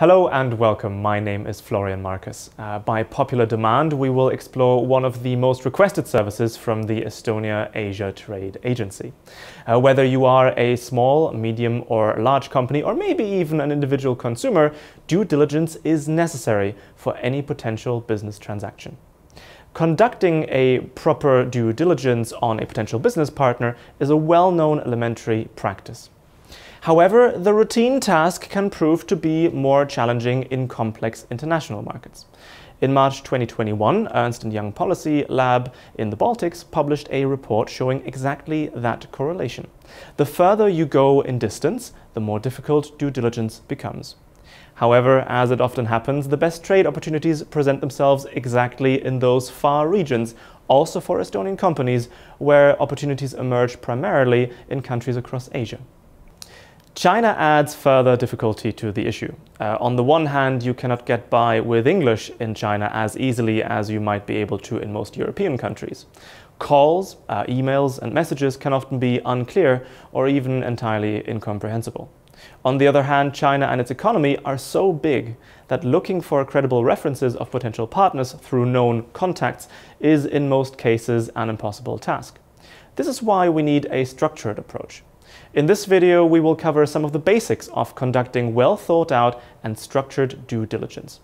Hello and welcome. My name is Florian Marcus. By popular demand, we will explore one of the most requested services from the Estonia Asia Trade Agency. Whether you are a small, medium or large company, or maybe even an individual consumer, due diligence is necessary for any potential business transaction. Conducting a proper due diligence on a potential business partner is a well-known elementary practice. However, the routine task can prove to be more challenging in complex international markets. In March 2021, Ernst & Young Policy Lab in the Baltics published a report showing exactly that correlation. The further you go in distance, the more difficult due diligence becomes. However, as it often happens, the best trade opportunities present themselves exactly in those far regions, also for Estonian companies, where opportunities emerge primarily in countries across Asia. China adds further difficulty to the issue. On the one hand, you cannot get by with English in China as easily as you might be able to in most European countries. Calls, emails and messages can often be unclear or even entirely incomprehensible. On the other hand, China and its economy are so big that looking for credible references of potential partners through known contacts is in most cases an impossible task. This is why we need a structured approach. In this video, we will cover some of the basics of conducting well-thought-out and structured due diligence.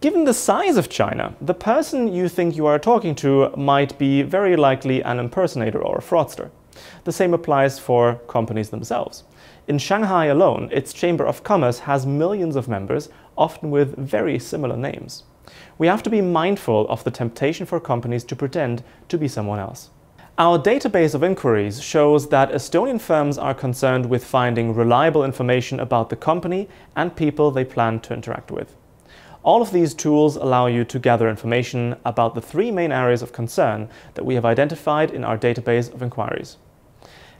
Given the size of China, the person you think you are talking to might be very likely an impersonator or a fraudster. The same applies for companies themselves. In Shanghai alone, its Chamber of Commerce has millions of members, often with very similar names. We have to be mindful of the temptation for companies to pretend to be someone else. Our database of inquiries shows that Estonian firms are concerned with finding reliable information about the company and people they plan to interact with. All of these tools allow you to gather information about the three main areas of concern that we have identified in our database of inquiries.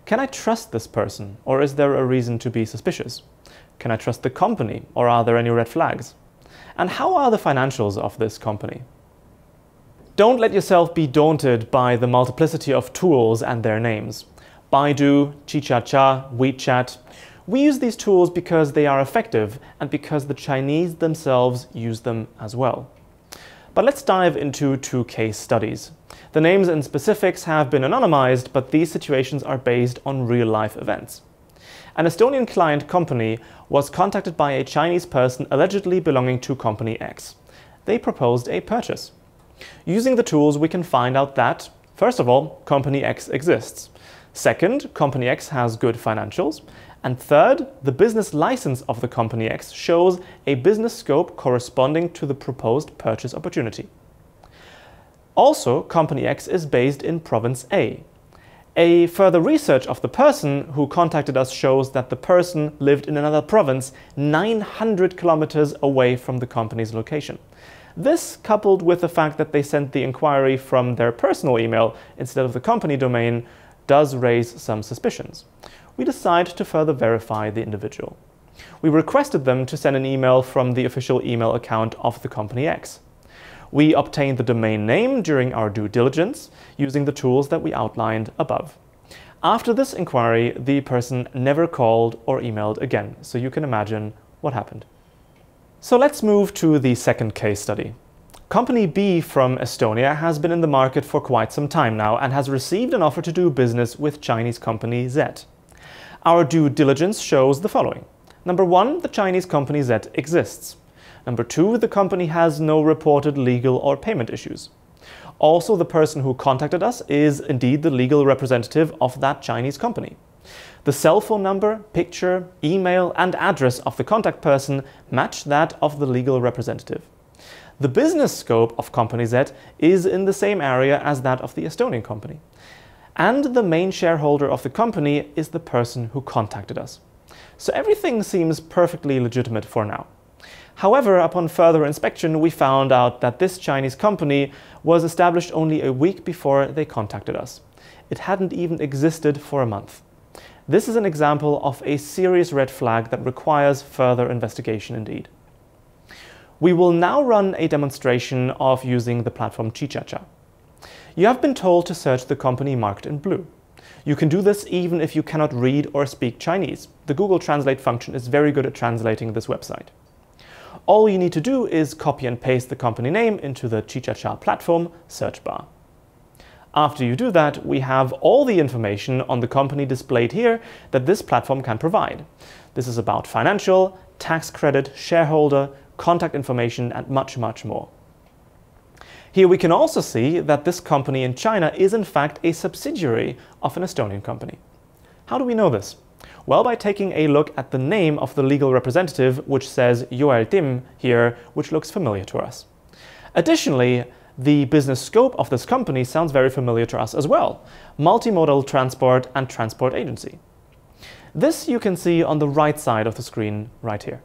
Can I trust this person, or is there a reason to be suspicious? Can I trust the company, or are there any red flags? And how are the financials of this company? Don't let yourself be daunted by the multiplicity of tools and their names. Baidu, Qichacha, WeChat. We use these tools because they are effective and because the Chinese themselves use them as well. But let's dive into two case studies. The names and specifics have been anonymized, but these situations are based on real-life events. An Estonian client company was contacted by a Chinese person allegedly belonging to company X. They proposed a purchase. Using the tools, we can find out that, first of all, company X exists. Second, company X has good financials. And third, the business license of the company X shows a business scope corresponding to the proposed purchase opportunity. Also, company X is based in province A. A further research of the person who contacted us shows that the person lived in another province 900 kilometers away from the company's location. This, coupled with the fact that they sent the inquiry from their personal email instead of the company domain, does raise some suspicions. We decide to further verify the individual. We requested them to send an email from the official email account of the company X. We obtained the domain name during our due diligence using the tools that we outlined above. After this inquiry, the person never called or emailed again, so you can imagine what happened. So let's move to the second case study. Company B from Estonia has been in the market for quite some time now and has received an offer to do business with Chinese company Z. Our due diligence shows the following. Number one, the Chinese company Z exists. Number two, the company has no reported legal or payment issues. Also, the person who contacted us is indeed the legal representative of that Chinese company. The cell phone number, picture, email and address of the contact person match that of the legal representative. The business scope of company Z is in the same area as that of the Estonian company. And the main shareholder of the company is the person who contacted us. So everything seems perfectly legitimate for now. However, upon further inspection, we found out that this Chinese company was established only a week before they contacted us. It hadn't even existed for a month. This is an example of a serious red flag that requires further investigation indeed. We will now run a demonstration of using the platform Qichacha. You have been told to search the company marked in blue. You can do this even if you cannot read or speak Chinese. The Google Translate function is very good at translating this website. All you need to do is copy and paste the company name into the Qichacha platform search bar. After you do that, we have all the information on the company displayed here that this platform can provide. This is about financial, tax credit, shareholder, contact information, and much, much more. Here we can also see that this company in China is in fact a subsidiary of an Estonian company. How do we know this? Well, by taking a look at the name of the legal representative, which says ULTIM here, which looks familiar to us. Additionally, the business scope of this company sounds very familiar to us as well: multimodal transport and transport agency. This you can see on the right side of the screen right here.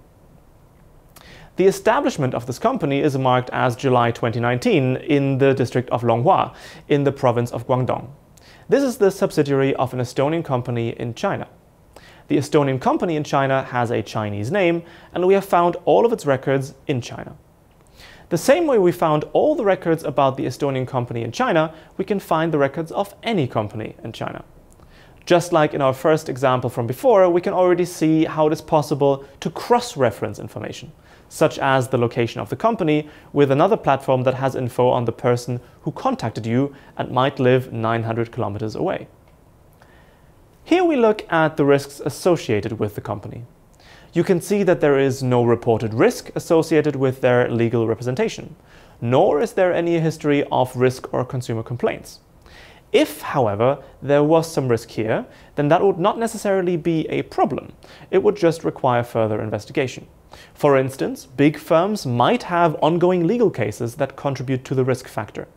The establishment of this company is marked as July 2019 in the district of Longhua in the province of Guangdong. This is the subsidiary of an Estonian company in China. The Estonian company in China has a Chinese name, and we have found all of its records in China. The same way we found all the records about the Estonian company in China, we can find the records of any company in China. Just like in our first example from before, we can already see how it is possible to cross-reference information, such as the location of the company with another platform that has info on the person who contacted you and might live 900 kilometers away. Here we look at the risks associated with the company. You can see that there is no reported risk associated with their legal representation, nor is there any history of risk or consumer complaints. If, however, there was some risk here, then that would not necessarily be a problem. It would just require further investigation. For instance, big firms might have ongoing legal cases that contribute to the risk factor.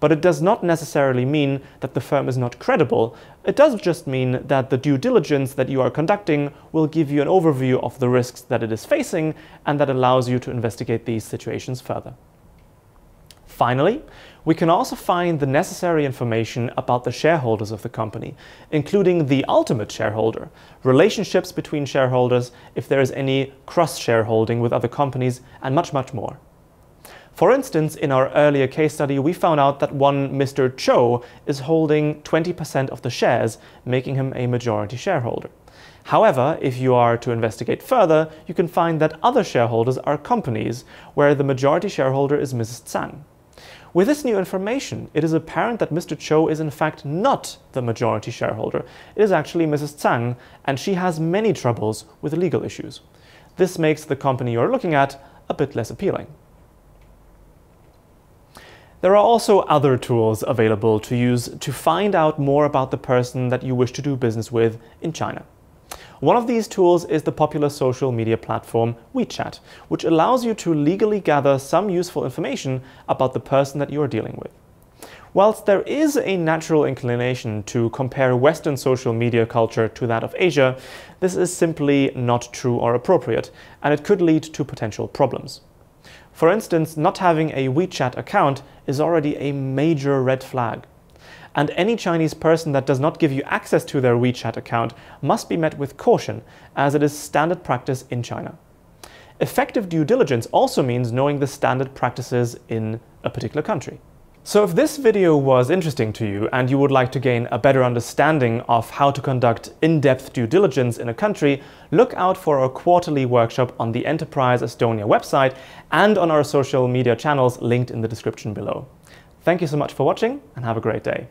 But it does not necessarily mean that the firm is not credible. It does just mean that the due diligence that you are conducting will give you an overview of the risks that it is facing, and that allows you to investigate these situations further. Finally, we can also find the necessary information about the shareholders of the company, including the ultimate shareholder, relationships between shareholders, if there is any cross-shareholding with other companies, and much, much more. For instance, in our earlier case study, we found out that one Mr. Cho is holding 20% of the shares, making him a majority shareholder. However, if you are to investigate further, you can find that other shareholders are companies where the majority shareholder is Mrs. Tsang. With this new information, it is apparent that Mr. Cho is in fact not the majority shareholder. It is actually Mrs. Tsang, and she has many troubles with legal issues. This makes the company you are looking at a bit less appealing. There are also other tools available to use to find out more about the person that you wish to do business with in China. One of these tools is the popular social media platform WeChat, which allows you to legally gather some useful information about the person that you are dealing with. Whilst there is a natural inclination to compare Western social media culture to that of Asia, this is simply not true or appropriate, and it could lead to potential problems. For instance, not having a WeChat account is already a major red flag. And any Chinese person that does not give you access to their WeChat account must be met with caution, as it is standard practice in China. Effective due diligence also means knowing the standard practices in a particular country. So if this video was interesting to you and you would like to gain a better understanding of how to conduct in-depth due diligence in a country, look out for our quarterly workshop on the Enterprise Estonia website and on our social media channels linked in the description below. Thank you so much for watching, and have a great day.